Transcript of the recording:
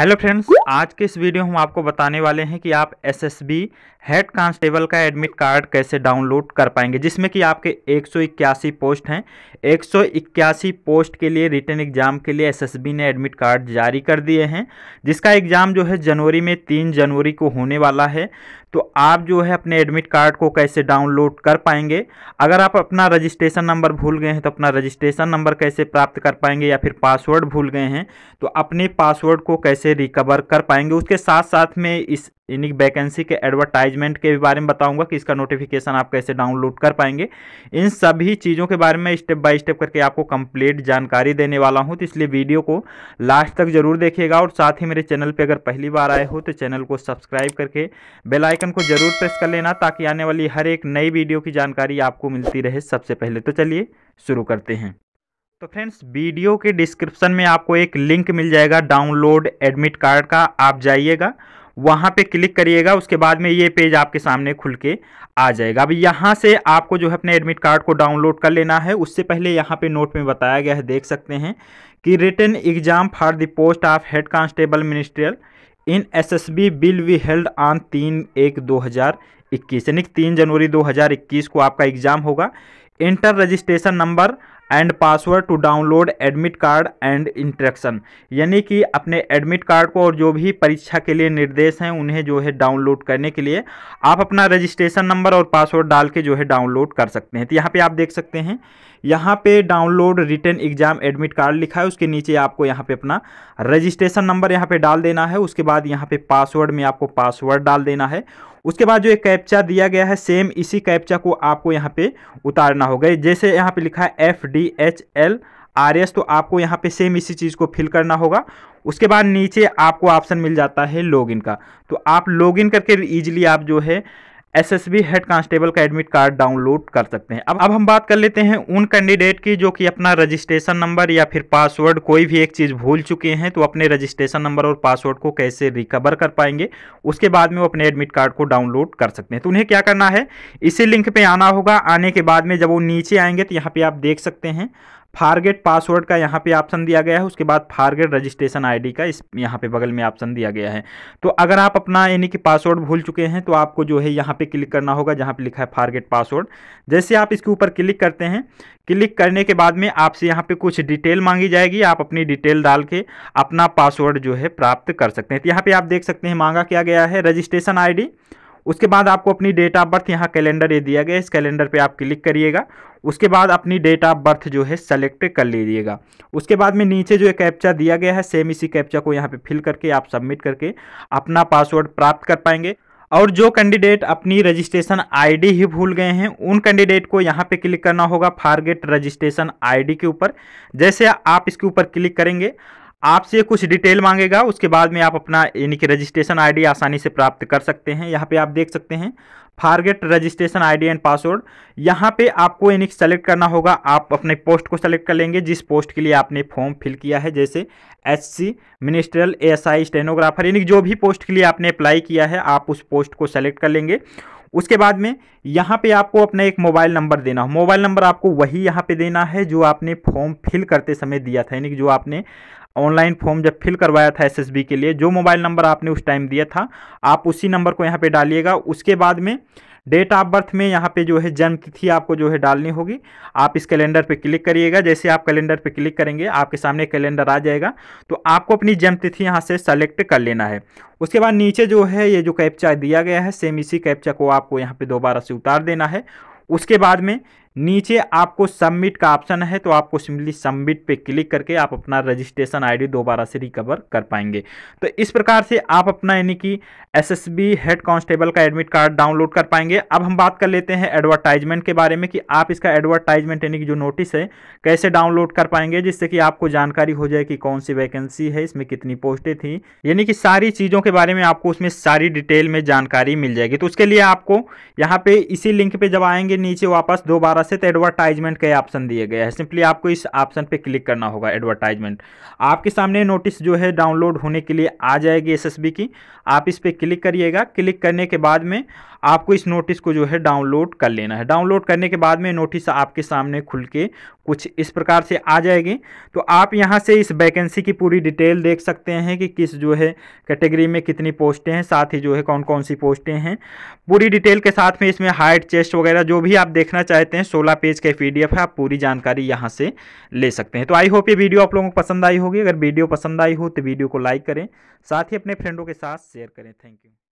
Hello friends, आज के इस वीडियो हम आपको बताने वाले हैं कि आप एसएसबी हेड कांस्टेबल का एडमिट कार्ड कैसे डाउनलोड कर पाएंगे, जिसमें कि आपके 181 पोस्ट हैं। 181 पोस्ट के लिए रिटन एग्ज़ाम के लिए एसएसबी ने एडमिट कार्ड जारी कर दिए हैं, जिसका एग्ज़ाम जो है जनवरी में 3 जनवरी को होने वाला है। तो आप जो है अपने एडमिट कार्ड को कैसे डाउनलोड कर पाएंगे, अगर आप अपना रजिस्ट्रेशन नंबर भूल गए हैं तो अपना रजिस्ट्रेशन नंबर कैसे प्राप्त कर पाएंगे, या फिर पासवर्ड भूल गए हैं तो अपने पासवर्ड को कैसे रिकवर कर पाएंगे। उसके साथ साथ में इस इन्हीं वैकेंसी के एडवर्टाइजमेंट के बारे में बताऊंगा कि इसका नोटिफिकेशन आप कैसे डाउनलोड कर पाएंगे। इन सभी चीज़ों के बारे में स्टेप बाय स्टेप करके आपको कंप्लीट जानकारी देने वाला हूं, तो इसलिए वीडियो को लास्ट तक जरूर देखिएगा। और साथ ही मेरे चैनल पे अगर पहली बार आए हो तो चैनल को सब्सक्राइब करके बेल आइकन को जरूर प्रेस कर लेना, ताकि आने वाली हर एक नई वीडियो की जानकारी आपको मिलती रहे सबसे पहले। तो चलिए शुरू करते हैं। तो फ्रेंड्स, वीडियो के डिस्क्रिप्शन में आपको एक लिंक मिल जाएगा डाउनलोड एडमिट कार्ड का, आप जाइएगा वहाँ पे क्लिक करिएगा। उसके बाद में ये पेज आपके सामने खुल के आ जाएगा। अब यहाँ से आपको जो है अपने एडमिट कार्ड को डाउनलोड कर लेना है। उससे पहले यहाँ पे नोट में बताया गया है, देख सकते हैं कि written exam for the post of head constable ministerial in SSB will be held on 3/1/2021, यानी 3 जनवरी 2021 को आपका एग्ज़ाम होगा। Enter registration number and password to download admit card and instruction, यानी कि अपने एडमिट कार्ड को और जो भी परीक्षा के लिए निर्देश हैं उन्हें जो है डाउनलोड करने के लिए आप अपना रजिस्ट्रेशन नंबर और पासवर्ड डाल के जो है डाउनलोड कर सकते हैं। तो यहाँ पे आप देख सकते हैं, यहाँ पे download written exam admit card लिखा है। उसके नीचे आपको यहाँ पे अपना रजिस्ट्रेशन नंबर यहाँ पे डाल देना है। उसके बाद यहाँ पे पासवर्ड में आपको पासवर्ड डाल देना है। उसके बाद जो एक कैप्चा दिया गया है, सेम इसी कैप्चा को आपको यहाँ पे उतारना होगा। जैसे यहाँ पे लिखा है FDHLRS, तो आपको यहाँ पे सेम इसी चीज़ को फिल करना होगा। उसके बाद नीचे आपको ऑप्शन मिल जाता है लॉगिन का, तो आप लॉगिन करके ईजिली आप जो है एसएसबी हेड कांस्टेबल का एडमिट कार्ड डाउनलोड कर सकते हैं। अब हम बात कर लेते हैं उन कैंडिडेट की जो कि अपना रजिस्ट्रेशन नंबर या फिर पासवर्ड कोई भी एक चीज़ भूल चुके हैं, तो अपने रजिस्ट्रेशन नंबर और पासवर्ड को कैसे रिकवर कर पाएंगे। उसके बाद में वो अपने एडमिट कार्ड को डाउनलोड कर सकते हैं। तो उन्हें क्या करना है, इसी लिंक पर आना होगा। आने के बाद में जब वो नीचे आएंगे तो यहाँ पर आप देख सकते हैं फॉरगेट पासवर्ड का यहाँ पे ऑप्शन दिया गया है। उसके बाद फॉरगेट रजिस्ट्रेशन आईडी का इस यहाँ पे बगल में ऑप्शन दिया गया है। तो अगर आप अपना यानी कि पासवर्ड भूल चुके हैं तो आपको जो है यहाँ पे क्लिक करना होगा, जहाँ पे लिखा है फॉरगेट पासवर्ड। जैसे आप इसके ऊपर क्लिक करते हैं, क्लिक करने के बाद में आपसे यहाँ पे कुछ डिटेल मांगी जाएगी। आप अपनी डिटेल डाल के अपना पासवर्ड जो है प्राप्त कर सकते हैं। तो यहाँ पर आप देख सकते हैं मांगा क्या गया है, रजिस्ट्रेशन आई। उसके बाद आपको अपनी डेट ऑफ बर्थ, यहाँ कैलेंडर ये दिया गया, इस कैलेंडर पे आप क्लिक करिएगा। उसके बाद अपनी डेट ऑफ बर्थ जो है सेलेक्ट कर लीजिएगा। उसके बाद में नीचे जो एक कैप्चा दिया गया है, सेम इसी कैप्चा को यहाँ पे फिल करके आप सबमिट करके अपना पासवर्ड प्राप्त कर पाएंगे। और जो कैंडिडेट अपनी रजिस्ट्रेशन आईडी ही भूल गए हैं, उन कैंडिडेट को यहाँ पे क्लिक करना होगा फॉरगेट रजिस्ट्रेशन आईडी के ऊपर। जैसे आप इसके ऊपर क्लिक करेंगे आपसे कुछ डिटेल मांगेगा। उसके बाद में आप अपना यानी कि रजिस्ट्रेशन आईडी आसानी से प्राप्त कर सकते हैं। यहाँ पे आप देख सकते हैं forget registration ID and password, यहाँ पे आपको यानी कि सेलेक्ट करना होगा। आप अपने पोस्ट को सेलेक्ट कर लेंगे जिस पोस्ट के लिए आपने फॉर्म फिल किया है, जैसे SC मिनिस्ट्रियल, ASI स्टेनोग्राफर, यानी कि जो भी पोस्ट के लिए आपने अप्लाई किया है आप उस पोस्ट को सेलेक्ट कर लेंगे। उसके बाद में यहाँ पे आपको अपना एक मोबाइल नंबर देना हो। मोबाइल नंबर आपको वही यहाँ पे देना है जो आपने फॉर्म फिल करते समय दिया था, यानी कि जो आपने ऑनलाइन फॉर्म जब फिल करवाया था एसएसबी के लिए, जो मोबाइल नंबर आपने उस टाइम दिया था आप उसी नंबर को यहाँ पे डालिएगा। उसके बाद में डेट ऑफ बर्थ में यहाँ पे जो है जन्म तिथि आपको जो है डालनी होगी। आप इस कैलेंडर पे क्लिक करिएगा। जैसे आप कैलेंडर पे क्लिक करेंगे आपके सामने कैलेंडर आ जाएगा, तो आपको अपनी जन्म तिथि यहाँ से सेलेक्ट कर लेना है। उसके बाद नीचे जो है ये जो कैप्चा दिया गया है, सेम इसी कैप्चा को आपको यहाँ पे दोबारा से उतार देना है। उसके बाद में नीचे आपको सबमिट का ऑप्शन है, तो आपको सिंपली सबमिट पे क्लिक करके आप अपना रजिस्ट्रेशन आईडी दोबारा से रिकवर कर पाएंगे। तो इस प्रकार से आप अपना यानी कि एसएसबी हेड कांस्टेबल का एडमिट कार्ड डाउनलोड कर पाएंगे। अब हम बात कर लेते हैं एडवर्टाइजमेंट के बारे में कि आप इसका एडवर्टाइजमेंट यानी कि जो नोटिस है कैसे डाउनलोड कर पाएंगे, जिससे कि आपको जानकारी हो जाए कि कौन सी वैकेंसी है, इसमें कितनी पोस्टें थी, यानी कि सारी चीज़ों के बारे में आपको उसमें सारी डिटेल में जानकारी मिल जाएगी। तो उसके लिए आपको यहाँ पर इसी लिंक पर जब आएंगे नीचे वापस दोबारा प्रकाशित एडवर्टाइजमेंट का ऑप्शन दिया गया है। सिंपली आपको इस ऑप्शन पे क्लिक करना होगा। एडवर्टाइजमेंट आपके सामने नोटिस जो है डाउनलोड होने के लिए आ जाएगी एसएसबी की। आप इस पर क्लिक करिएगा। क्लिक करने के बाद में आपको इस नोटिस को जो है डाउनलोड कर लेना है। डाउनलोड करने के बाद में नोटिस आपके सामने खुल के कुछ इस प्रकार से आ जाएगी। तो आप यहाँ से इस वैकेंसी की पूरी डिटेल देख सकते हैं कि किस जो है कैटेगरी में कितनी पोस्टें हैं, साथ ही जो है कौन कौन सी पोस्टें हैं पूरी डिटेल के साथ में। इसमें हाइट, चेस्ट वगैरह जो भी आप देखना चाहते हैं 16 पेज का PDF है। आप पूरी जानकारी यहाँ से ले सकते हैं। तो आई होप ये वीडियो आप लोगों को पसंद आई होगी। अगर वीडियो पसंद आई हो तो वीडियो को लाइक करें, साथ ही अपने फ्रेंडों के साथ शेयर करें। Thank you.